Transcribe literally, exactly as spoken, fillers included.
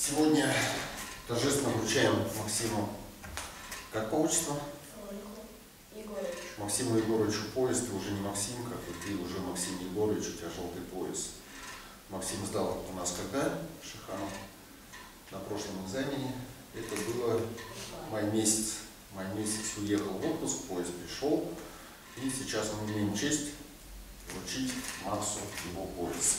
Сегодня торжественно вручаем Максиму, как по отчеству? Егорович. Максиму Егоровичу пояс, ты уже не Максимка, ты уже Максим Егорович, у тебя желтый пояс. Максим сдал у нас когда? Шихану. На прошлом экзамене. Это было май месяц. Май месяц уехал в отпуск, поезд пришел. И сейчас мы имеем честь вручить Максу его пояс.